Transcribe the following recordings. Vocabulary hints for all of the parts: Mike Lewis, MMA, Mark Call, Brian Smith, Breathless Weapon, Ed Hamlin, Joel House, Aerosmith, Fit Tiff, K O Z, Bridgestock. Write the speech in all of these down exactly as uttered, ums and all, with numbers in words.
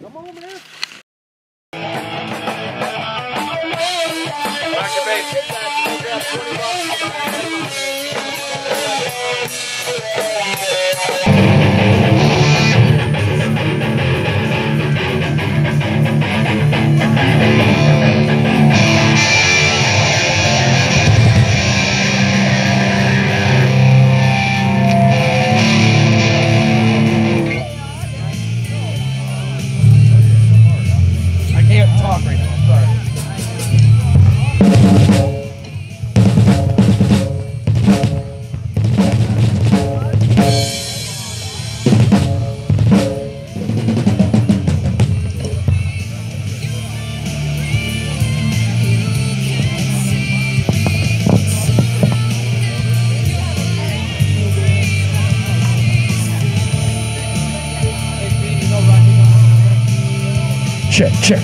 Come on, man. Check, check.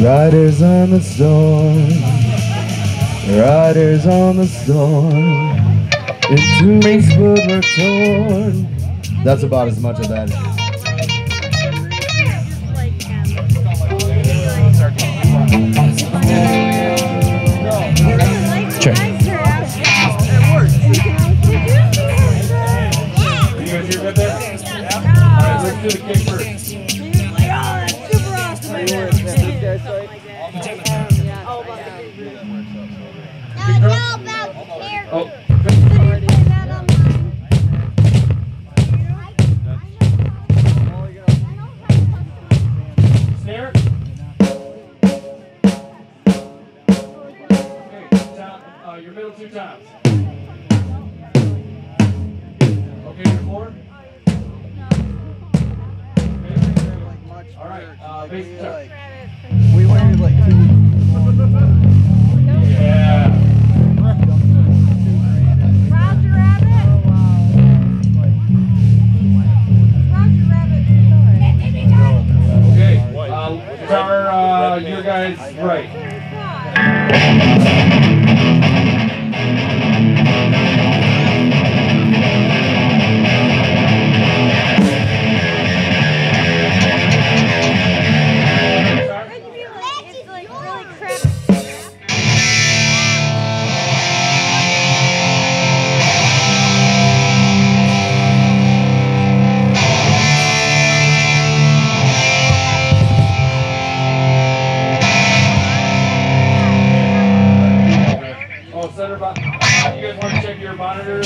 Riders on the storm, riders on the storm. It's too late for we're torn. That's about as much of that. Check. Do the kick first. Yeah, oh, super awesome. Right there. Oh, about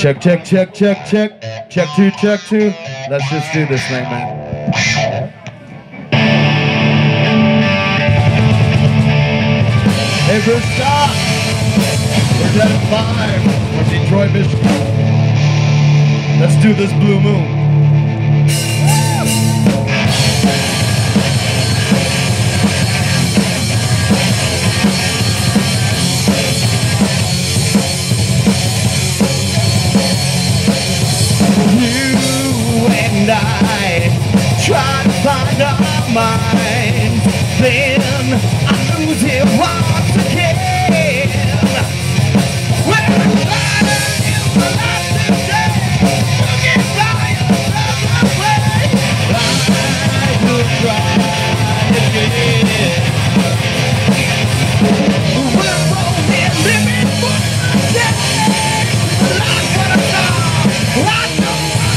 check, check, check, check, check. Check two, check two. Let's just do this thing, man. Hey, Bridgestock. We're down at five from Detroit, Michigan. Let's do this blue moon. And I try to find our mind, then I lose it once again. We're riding in the light today, looking right above my way. I will try again. We're only living for the day. Life what I saw, I know. Let's go!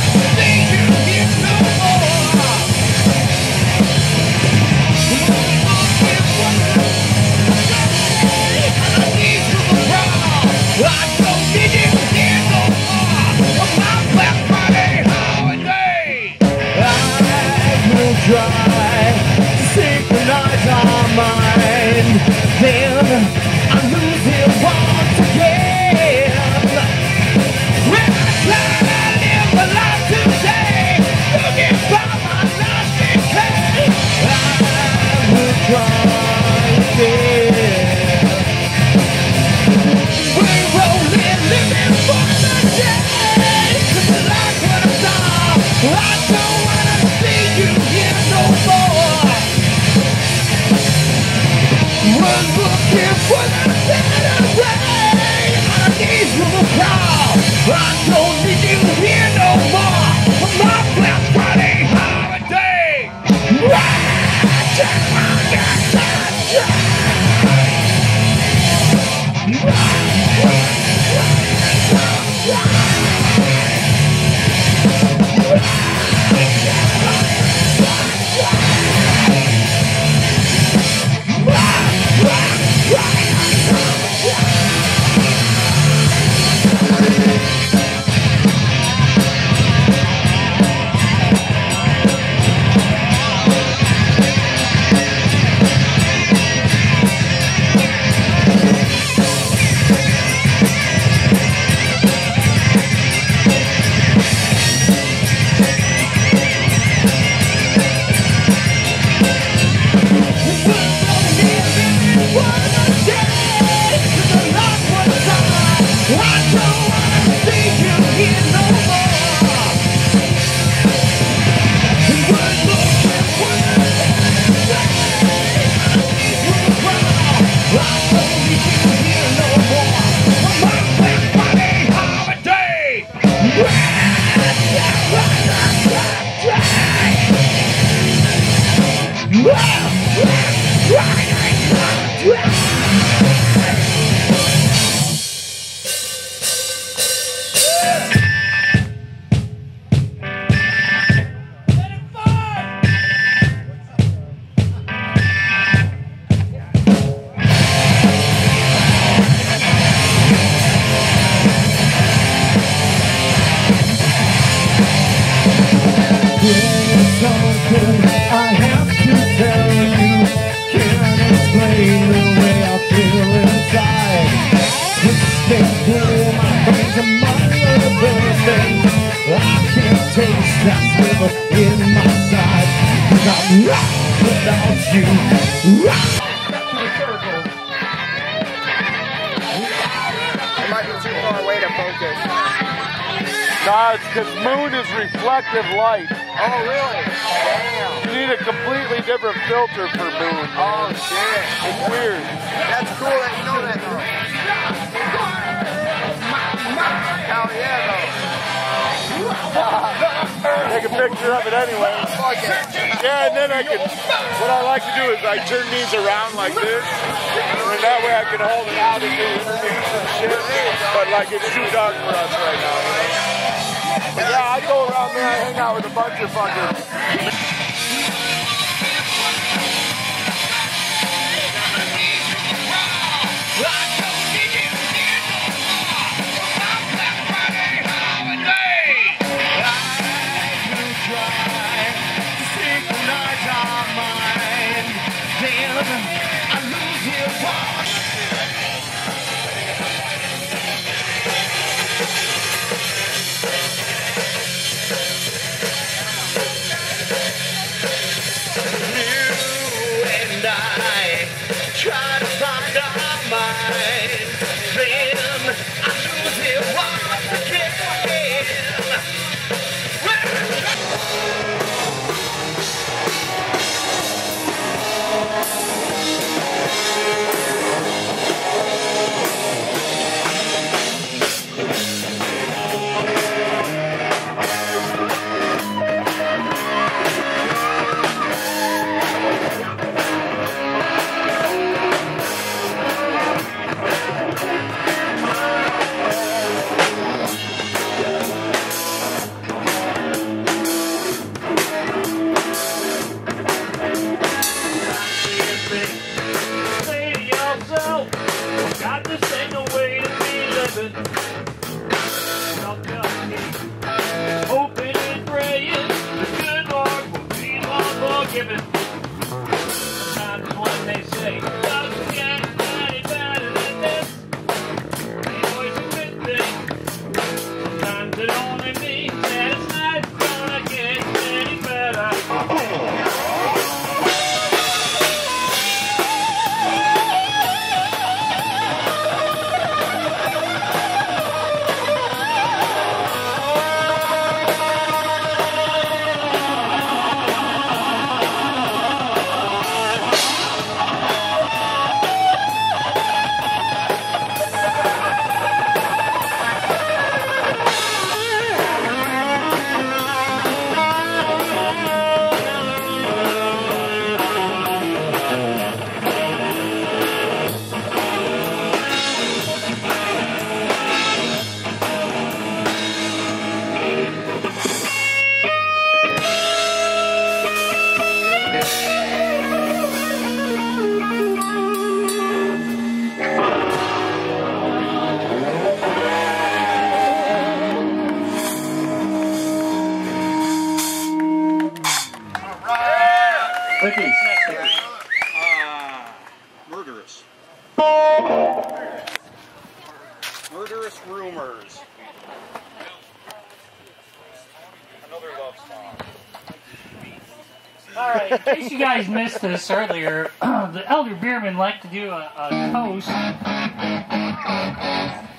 All right, in case you guys missed this earlier, the elder beermen like to do a, a toast.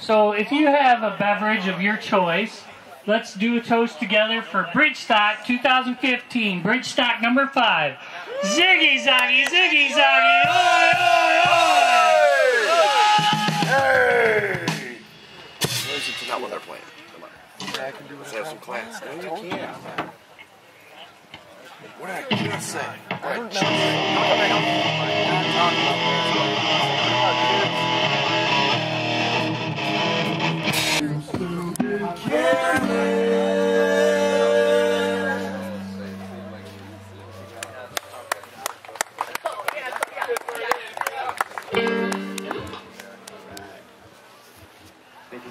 So if you have a beverage of your choice, let's do a toast together for Bridgestock two thousand fifteen, Bridgestock number five. Ziggy zaggy, ziggy zaggy, oi oi oi! Hey! It's not what they're playing. Come on. I can do Let's have some class. No, you can't. What did I just say? What I just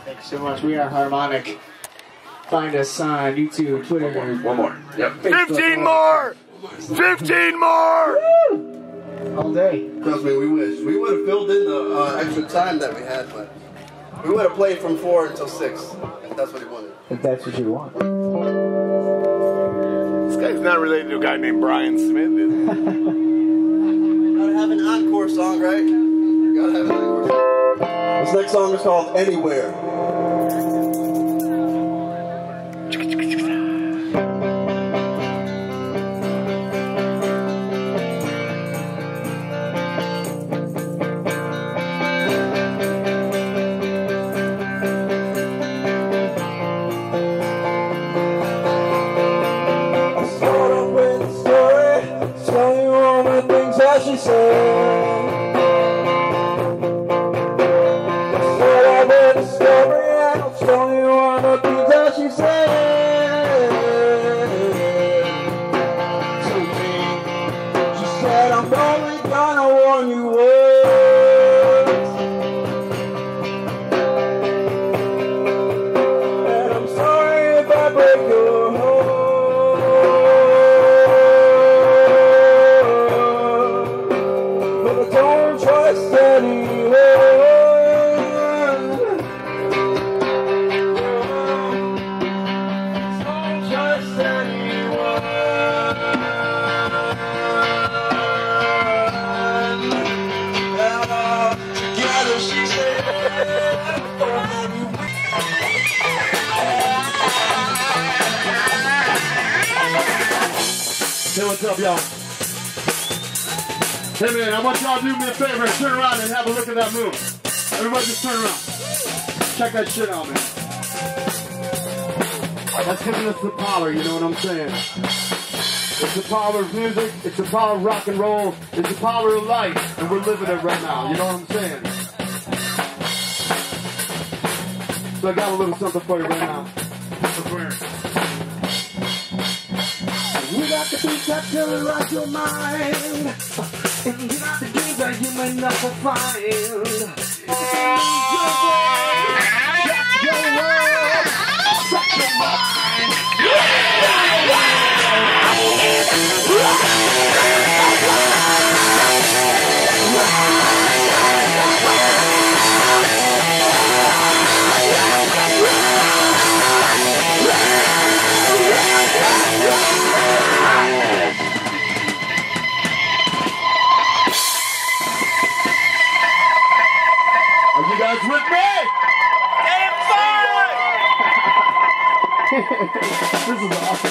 Thank you so much. We are Harmonic. Find us on YouTube, Twitter, one more. One more. Yep. Facebook, Fifteen more. Fifteen more. Woo! All day. Trust me, we wish we would have filled in the uh, extra time that we had, but we would have played from four until six, if that's what he wanted. If that's what you want. This guy's not related to a guy named Brian Smith, is he? Gotta have an encore song, right? Gotta have an encore song. This next song is called "Anywhere." Hey man, I want y'all to do me a favor and turn around and have a look at that move. Everybody just turn around. Check that shit out, man. That's giving us the power, you know what I'm saying? It's the power of music, it's the power of rock and roll, it's the power of life, and we're living it right now, you know what I'm saying? So I got a little something for you right now. We got the beat that's gonna rock your mind. And you got the dreams that you may never find. It's your world, that's your world, set your mind. This is awesome.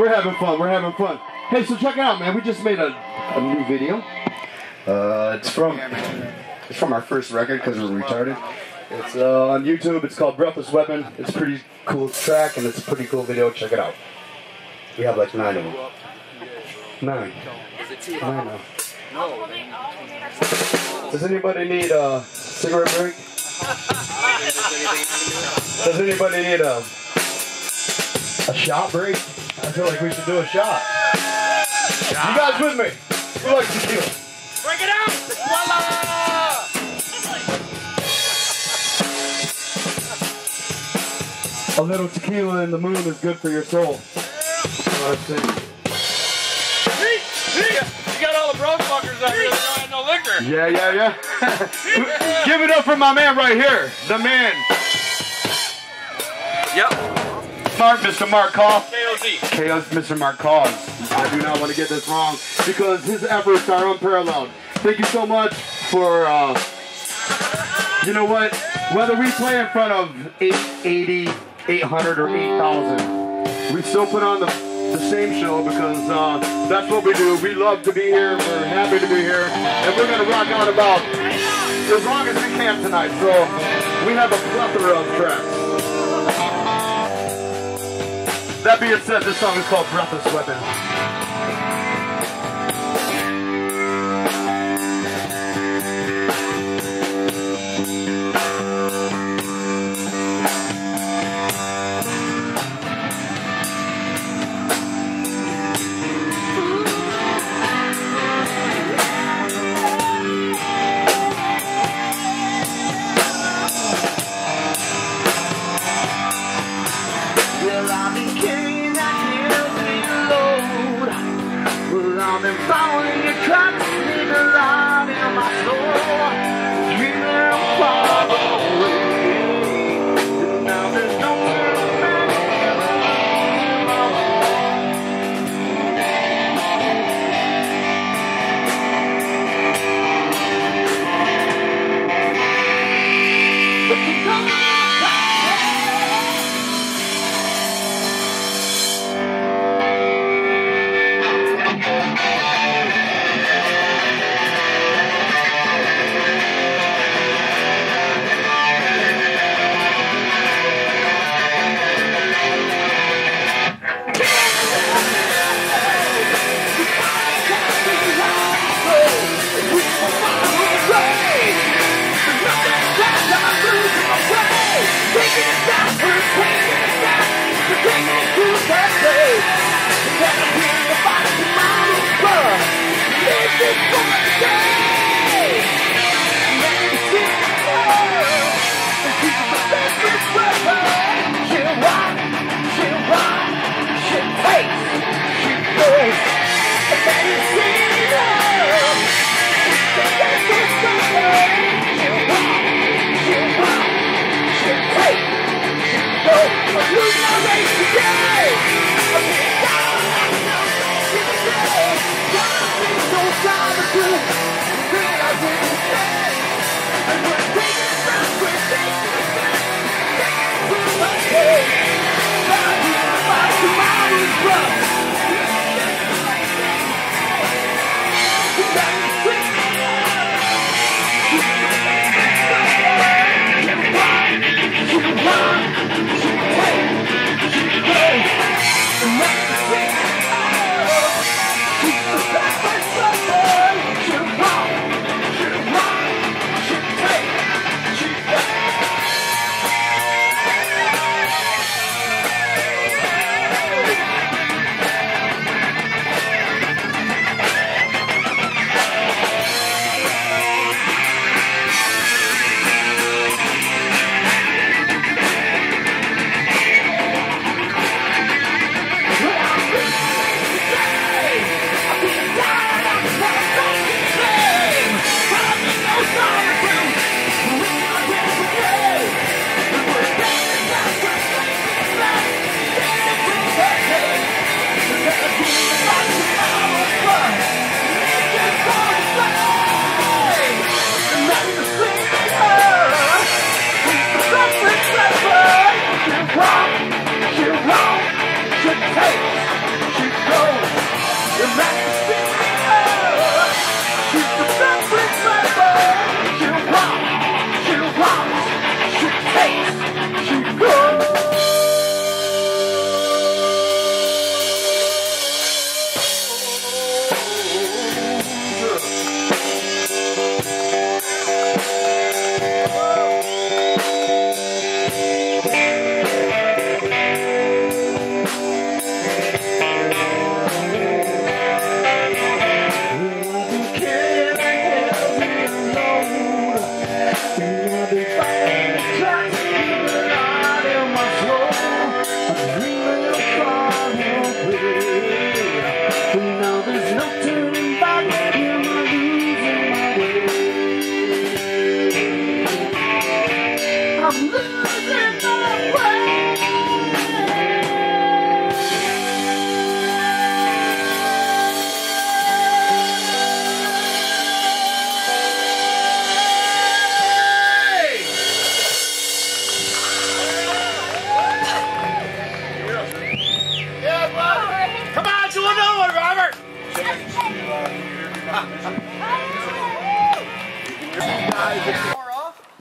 We're having fun. We're having fun. Hey, so check it out, man. We just made a, a new video. Uh, it's from it's from our first record because we're retarded. It's uh, on YouTube. It's called Breathless Weapon. It's a pretty cool track and it's a pretty cool video. Check it out. We have like nine of them. Nine. Nine of them. Does anybody need a cigarette break? Does anybody need a a shot break? I feel like we should do a shot. shot. You guys with me? Who likes to do it? Break it out! Voila! A little tequila in the moon is good for your soul. Let's see. You got all the bro fuckers out here that don't have no liquor. Yeah, yeah, yeah. Give it up for my man right here, the man. Yep. Mark, Mister Mark Call. K O Z. K O Z, Mister Mark Calls. I do not want to get this wrong because his efforts are unparalleled. Thank you so much for, uh, you know what? Whether we play in front of eight eighty, eight hundred, or eight thousand, we still put on the, the same show because uh, that's what we do. We love to be here. We're happy to be here. And we're going to rock out about as long as we can tonight. So we have a plethora of tracks. That being said, this song is called Breathless Weapon. You can run, you can play, you can play.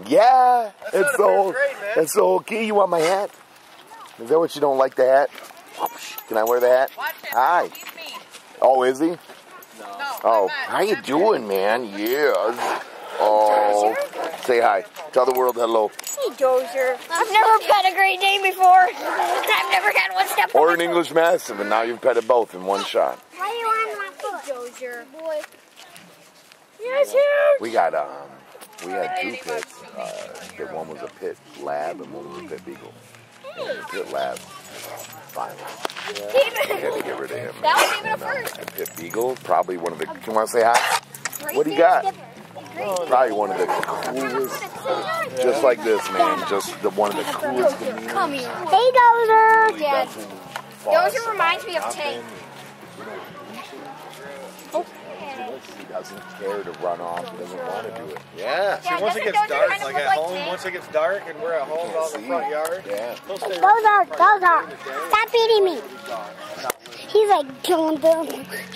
Yeah, that's it's so old. Grade, man. It's so okay. You want my hat? Is that what you don't like? The hat? Can I wear the hat? Watch him. Hi. He's mean. Oh, is he? No. Oh, how you doing, man? Yeah. Oh, say hi. Tell the world hello. Hey, Dozer. I've never pet a Great Dane before. I've never had one step. Or an English Mastiff, and now you've petted both in one shot. Why do you want my Dozer, boy? Yes, huge. We got um, we had two pits. Uh, the one was a pit lab, and one was a pit beagle. And the pit lab, finally, yeah. We had to get rid of him. That was even a first. And pit beagle, probably one of the. You want to say hi? What do you got? Probably one of the coolest, just like this, man, just the one of the coolest demeanors. Come here. Hey, Dozer. Dad. Dozer reminds me of Tank. Okay. He doesn't care to run off. He doesn't want to do it. Yeah. See, once it gets dark, like at home, once it gets dark and we're at home out in the front yard. Yeah. Dozer, Dozer, stop eating me. He's like killing them.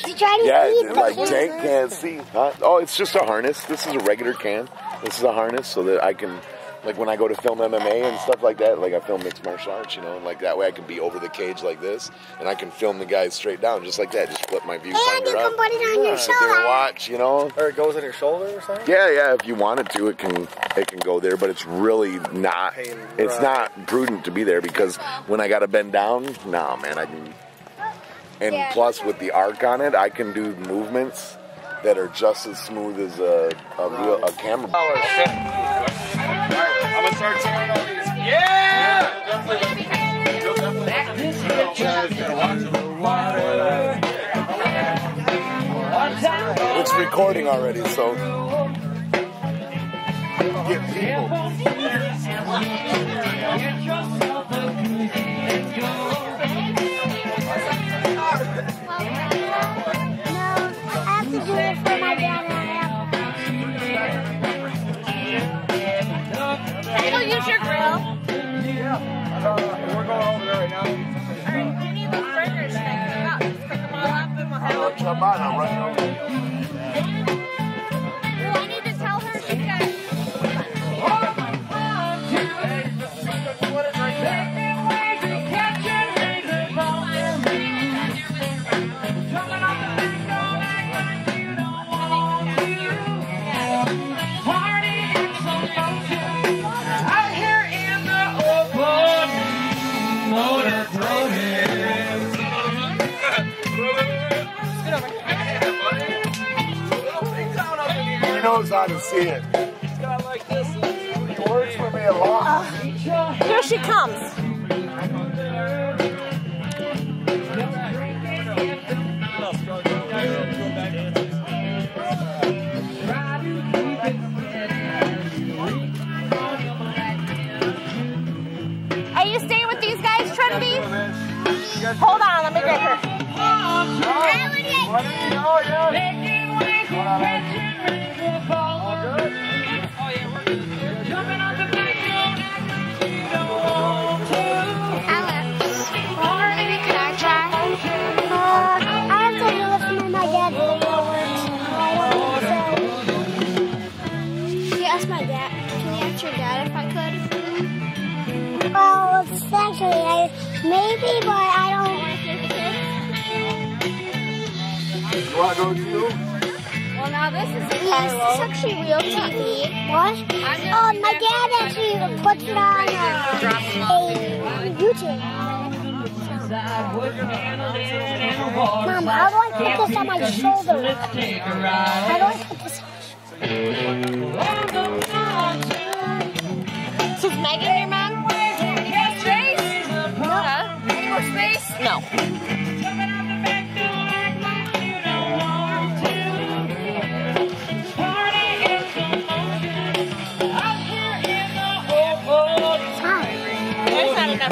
He's trying to yeah, eat them. Yeah, like Tank can't see. Huh? Oh, it's just a harness. This is a regular can. This is a harness so that I can, like when I go to film M M A and stuff like that, like I film mixed martial arts, you know, and like that way I can be over the cage like this, and I can film the guys straight down just like that. Just flip my viewfinder up. And you can put it on your shoulder. Watch, you know. Or it goes on your shoulder or something? Yeah, yeah. If you wanted to, it can it can go there, but it's really not. It's not prudent to be there because when I gotta bend down, nah, man, I can. And yeah, plus, with the arc on it, I can do movements that are just as smooth as a, a, real, a camera. All right, I'm gonna start tearing all these. Yeah! You'll definitely. It's recording already, so. Get people. Uh, we're going over there right now. Alright, you need the burgers. Pick them up. Pick them all up and we'll have them. Come on, I'm running over here. I need to tell her she's got it. How to see it. He's got like this. He works for me a lot. Uh, here she comes. Are you staying with these guys, Trinity? Hold on, let me get her. Oh, yeah. Actually, I, maybe, but I don't want to. You want to go too? Well, now this is actually real T V. What? Oh, my dad actually puts it on uh, a YouTube. Mom, how do I put this on my shoulder? How do I put this on? This is Megan, your mom? Space? No. There's not enough for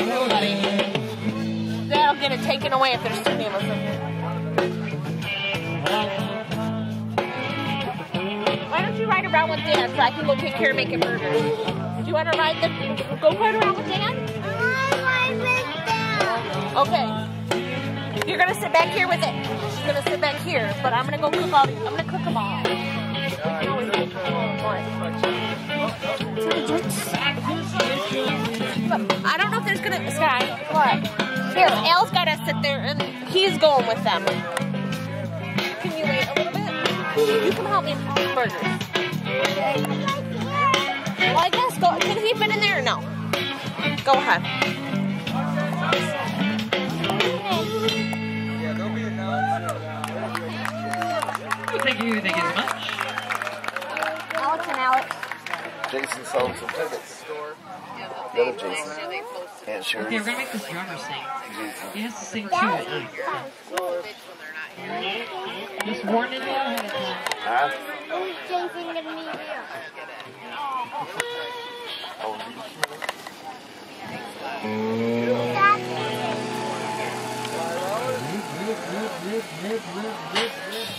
everybody. That'll get it taken away if there's too many of us in here. Why don't you ride around with Dan so I can go take care of making burgers? Do you want to ride the, go ride around with Dan? Okay, you're gonna sit back here with it. She's gonna sit back here, but I'm gonna go cook all. I'm gonna cook them all. I don't know if there's gonna be Sky. What? Here, Al's gotta sit there and he's going with them. Can you wait a little bit? You can help me with burgers. Well, I guess go. Can he fit in there or no? Go ahead. Yeah, don't be announced. Thank you. Thank you so much. Alex and Alex. Jason sold some tickets. The other Jason. Yeah, sure. Okay, we're gonna make this drummer sing. He has to sing two at times. Just warn him ahead of time. Huh? Who's Jason gonna meet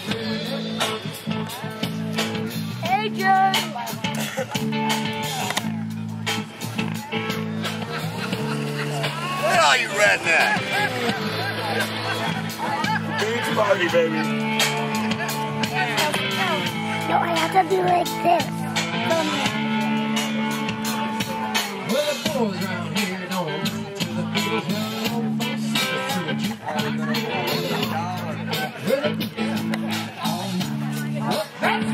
you? Adrian! Where are you redneck? Beach party, baby. No, I have to do like this. Well, the boys round here know the boys round folks see it. That's right.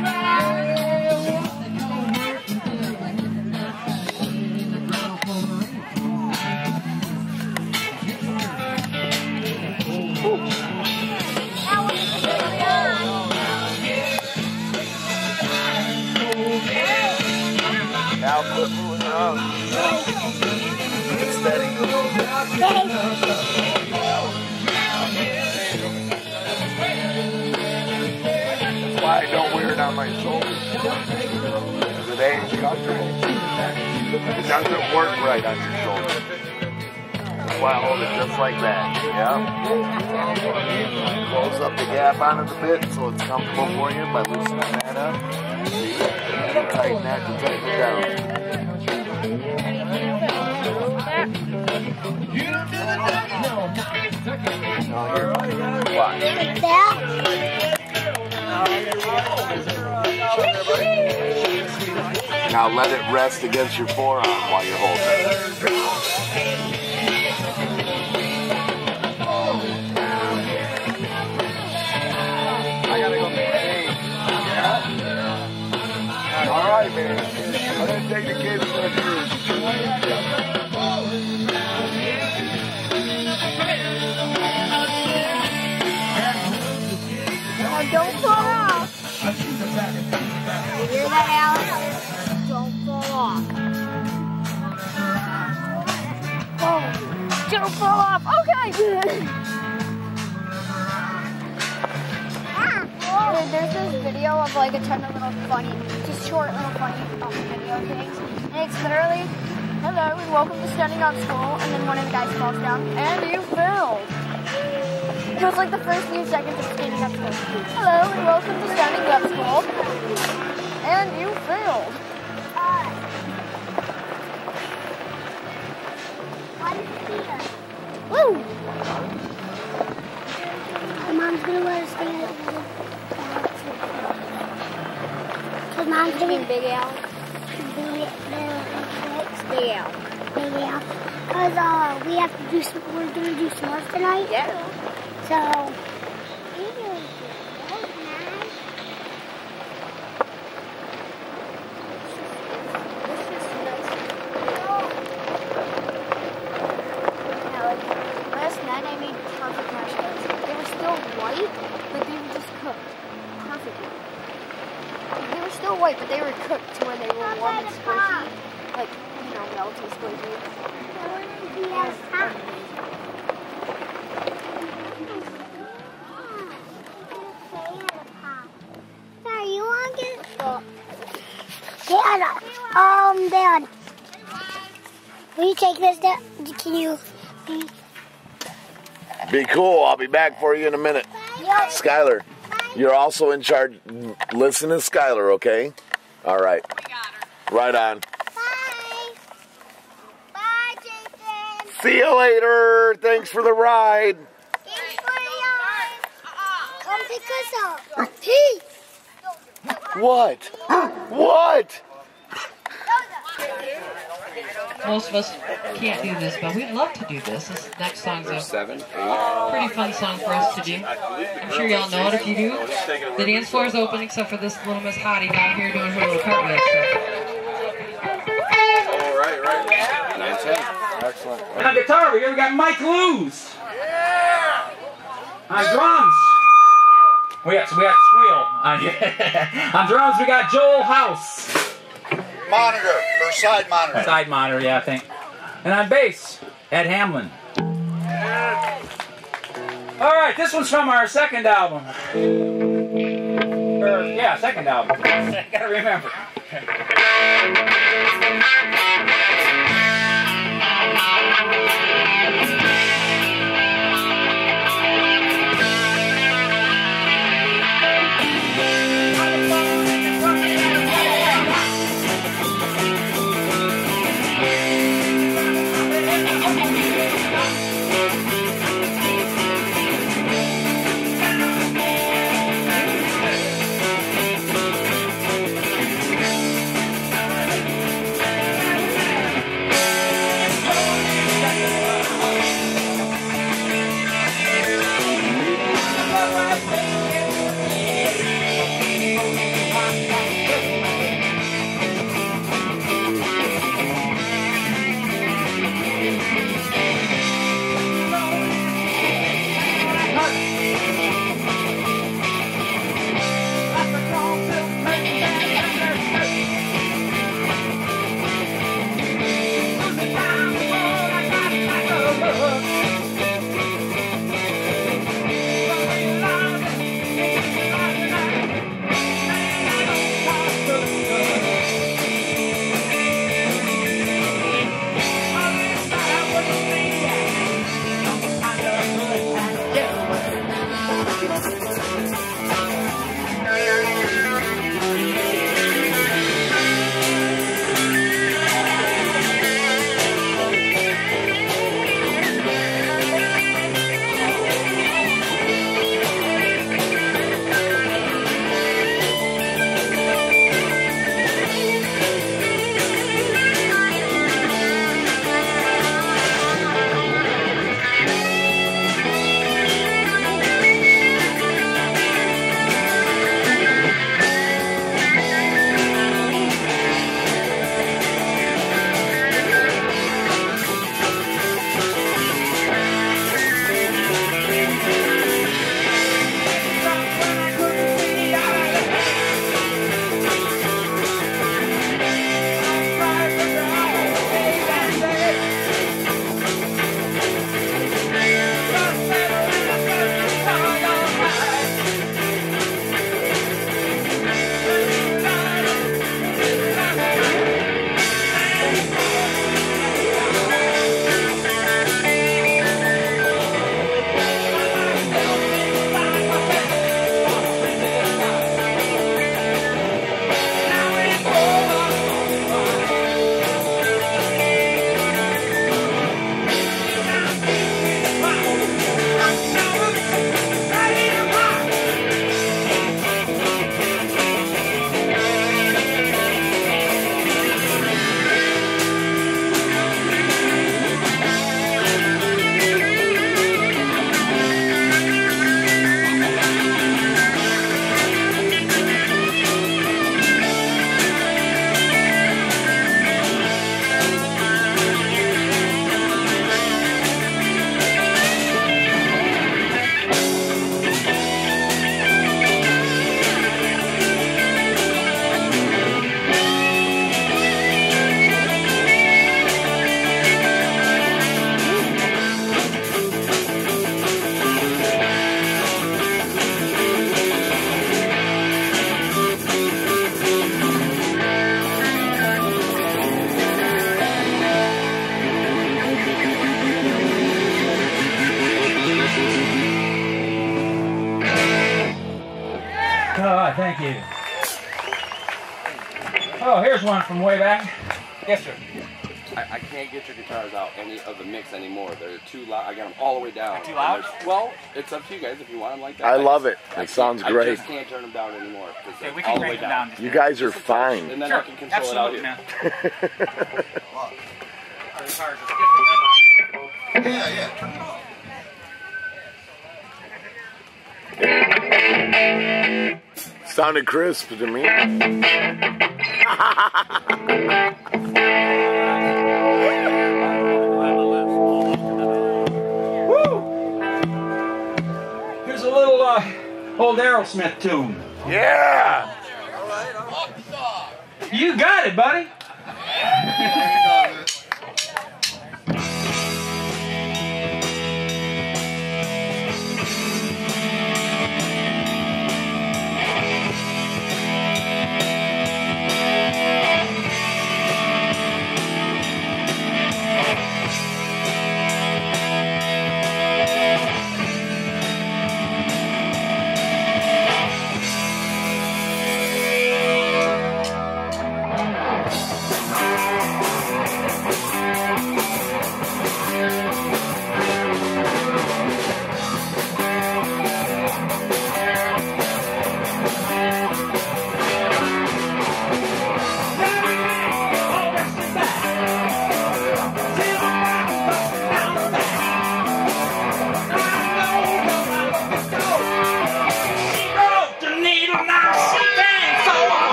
Now put moving around. That's why I don't wear it on my shoulders. It ain't comfortable. It doesn't work right on your shoulders. That's why I hold it just like that. Yeah? Close up the gap on it a bit so it's comfortable for you by loosening that up. And tighten that to tighten it down. Now let it rest against your forearm while you're holding it. I gotta go. Yeah. All right, man. I'm gonna take the kids for a cruise. Don't fall off. You hear that, Alex? Don't fall off. Oh, don't fall off. Okay. Ah. There's this video of like a ton of little funny, just short little funny um, video things. And it's literally, hello and welcome to Standing Up School. And then one of the guys falls down and you fell. It was like the first few seconds of Standing Up School. Hello and welcome to Standing Up School. And you failed. Woo! My mom's gonna let us stay at the house. Cause mom's gonna be Big Al. Big Al. Big Al. Cause uh, we have to do some, we're gonna do some work tonight. Yeah. So, you know, last night I made perfect marshmallows. They were still white, but they were just cooked perfectly. They were still white, but they were cooked to where they were warm and squishy. Like, you know, melted squishy. Yes. Um, Dad, will you take this down? Can you be... be cool. I'll be back for you in a minute. Yep. Skylar, you're also in charge. Listen to Skylar, okay? All right. We got her. Right on. Bye. Bye, Jason. See you later. Thanks for the ride. Thanks for the ride. Come pick us up. Peace. What? What? Most of us can't do this, but we'd love to do this. This next song's a pretty fun song for us to do. I'm sure y'all know it. If you do, the dance floor is open except for this little Miss Hottie down here doing her little cartwheel stuff. All right, right. Nice head. Excellent. On guitar, we got Mike Lewis. Yeah. On drums, we got we got Squeal. On, on drums, we got Joel House. Monitor, or side monitor. Side monitor, yeah, I think. And on bass, Ed Hamlin. Alright, this one's from our second album. Or, yeah, second album. I gotta remember. Thank you. Oh, here's one from way back. Yes, sir. I, I can't get your guitars out any of the mix anymore. They're too loud. I got them all the way down. They're too loud? Well, it's up to you guys if you want them like that. I, I love just, it. I it sounds great. I just can't turn them down anymore. Okay, we can break them down. down. You guys are fine. And then sure. I can control Absolutely. it out here. Yeah, yeah, turn it off. Sounded crisp to me. Woo! Here's a little uh, old Aerosmith tune. Yeah! All right, all right. You got it, buddy.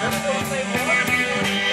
Everything they want to do.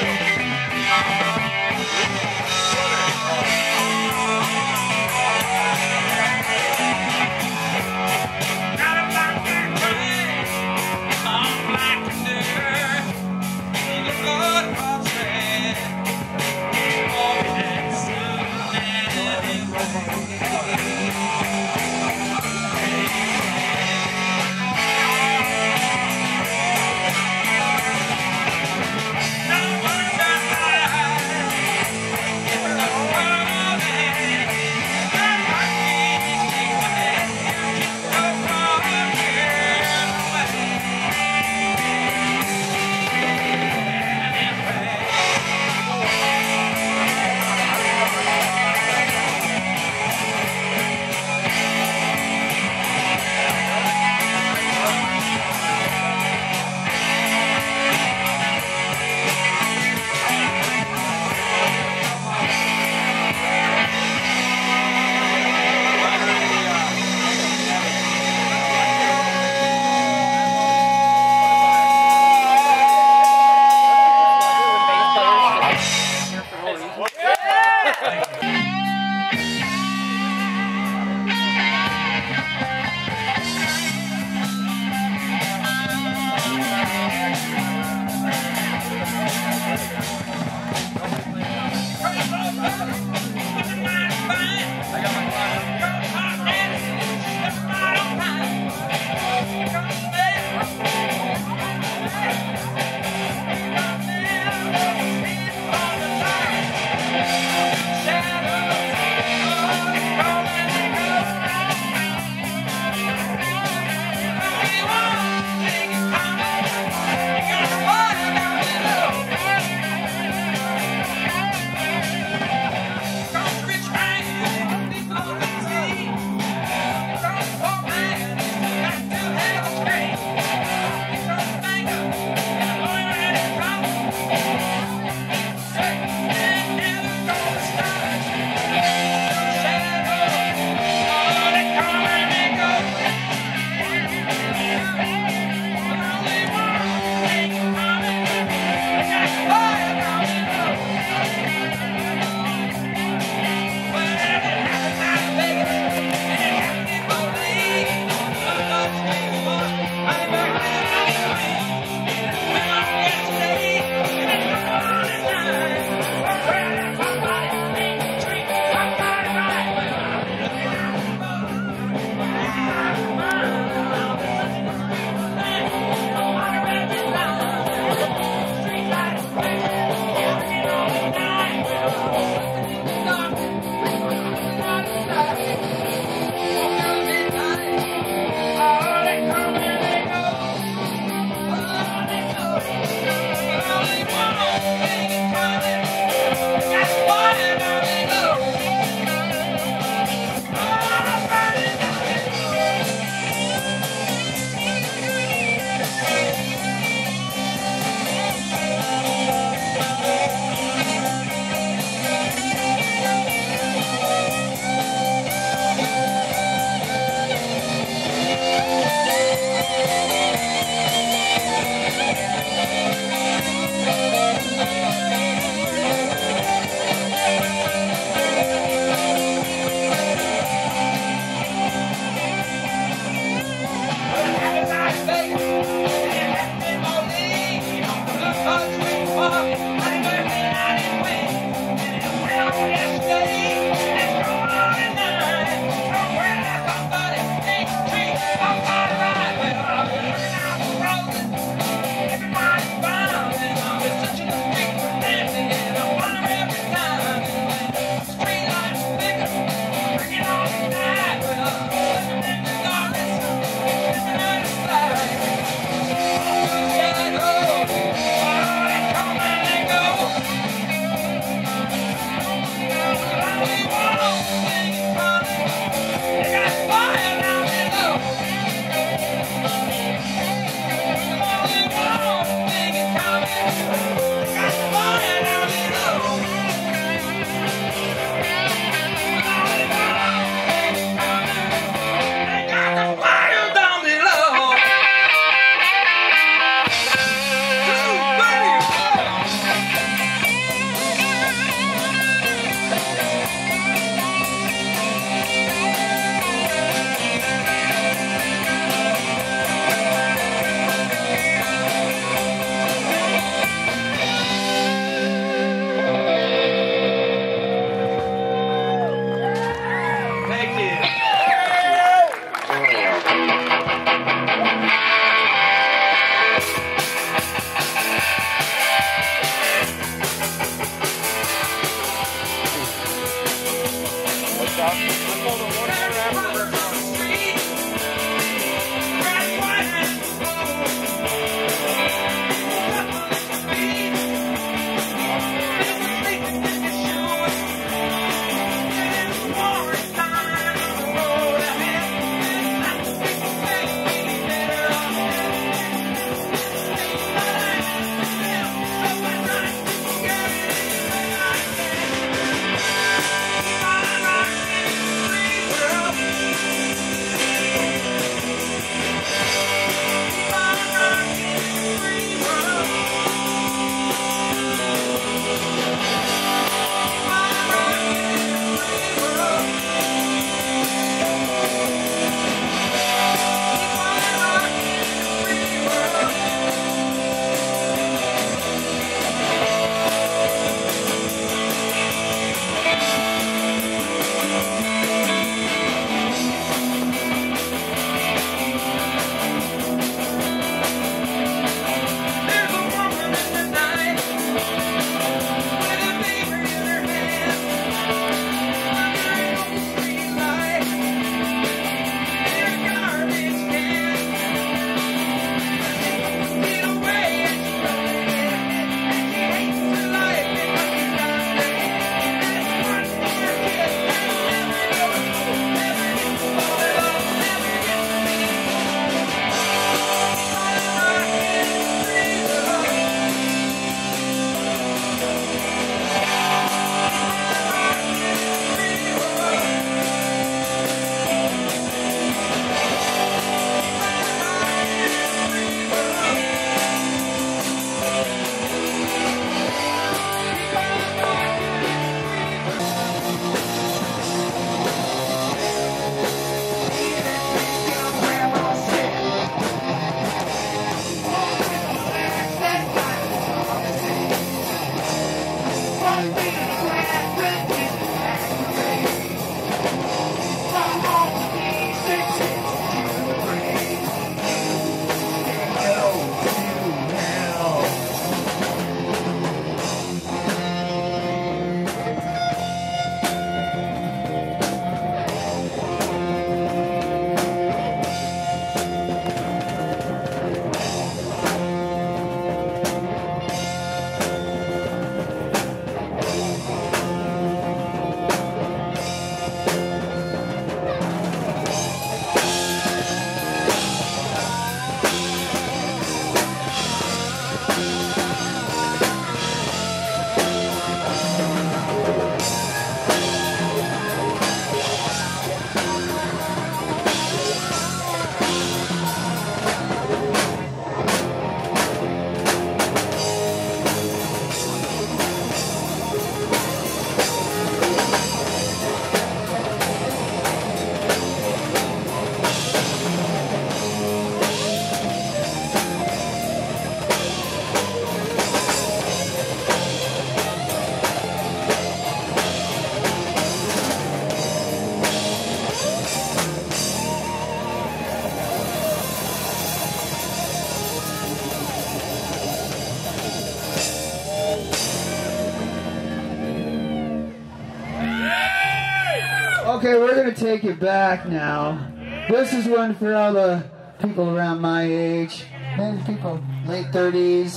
Okay, we're going to take it back now. This is one for all the people around my age, and people late thirties,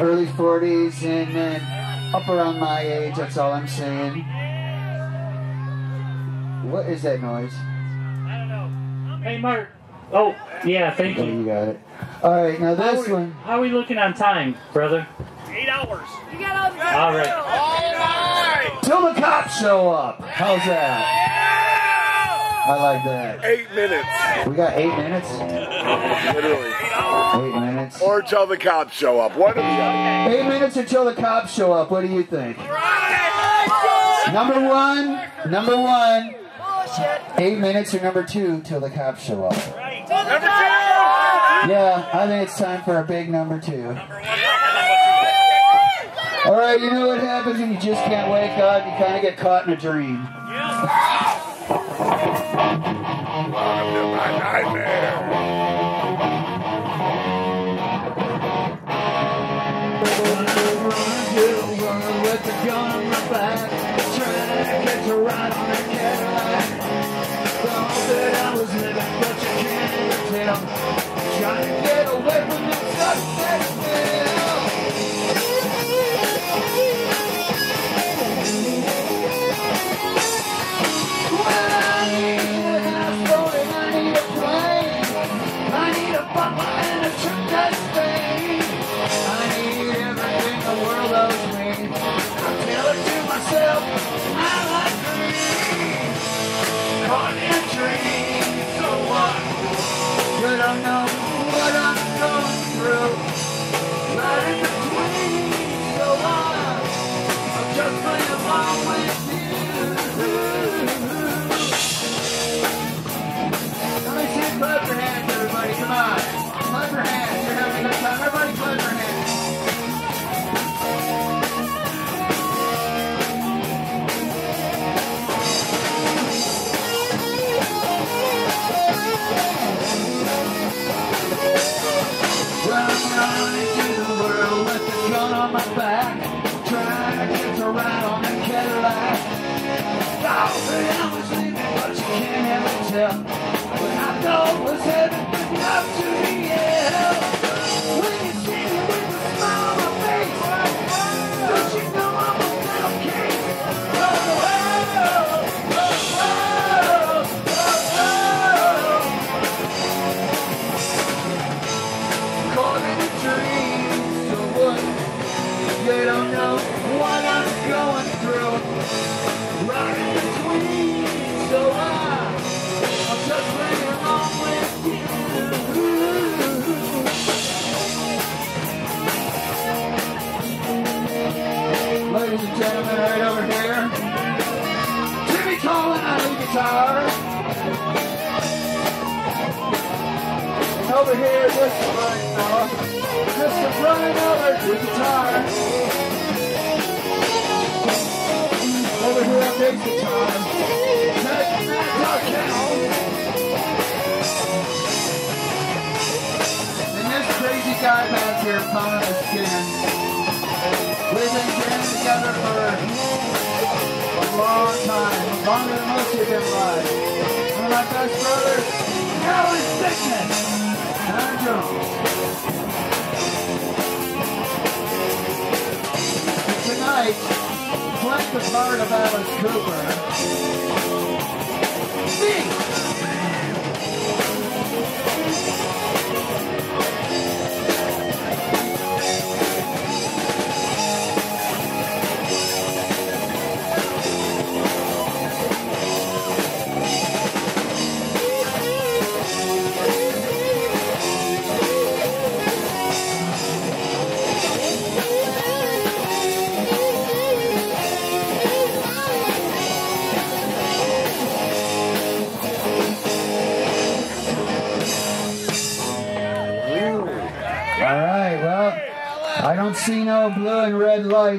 early forties, and then up around my age, that's all I'm saying. What is that noise? I don't know. Hey, Mark. Oh, yeah, thank you. Oh, you got it. All right, now this how we, one. How are we looking on time, brother? Eight hours. You got all the time. All right. All right. Till the cops show up. How's that? Yeah. I like that. Eight minutes. We got eight minutes? Literally. Eight minutes. Or till the cops show up. What do we got? Eight minutes until the cops show up. What do you think? Right. Number one. Number one. Eight minutes or number two till the cops show up. Right. Number two! Yeah, I think it's time for a big number two. Number one, number two. All right, you know what happens when you just can't wake up? You kind of get caught in a dream. Yeah. Welcome to my nightmare.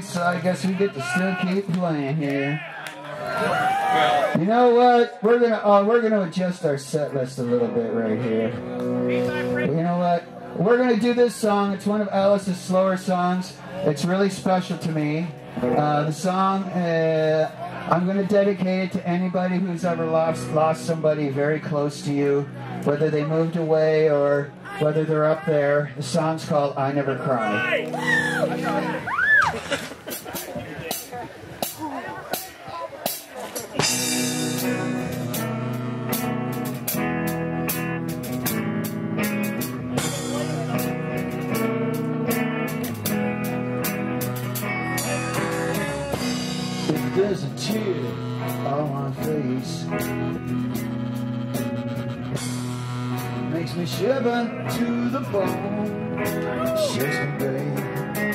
So I guess we get to still keep playing here. You know what? We're gonna uh, we're gonna adjust our set list a little bit right here. You know what? We're gonna do this song. It's one of Alice's slower songs. It's really special to me. Uh, the song uh, I'm going to dedicate it to anybody who's ever lost lost somebody very close to you, whether they moved away or whether they're up there. The song's called I Never Cry. There's a tear on my face, makes me shiver to the bone. Shakes me,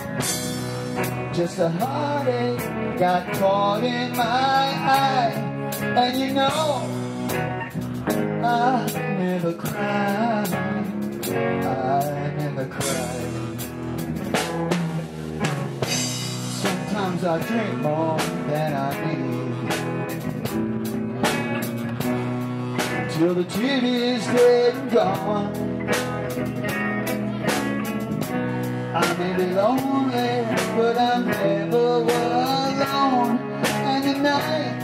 babe. Just a heartache got caught in my eye, and you know I never cried. I never cried. Sometimes I drink more than I need, till the TV's dead and gone. I may be lonely, but I never was alone. And at night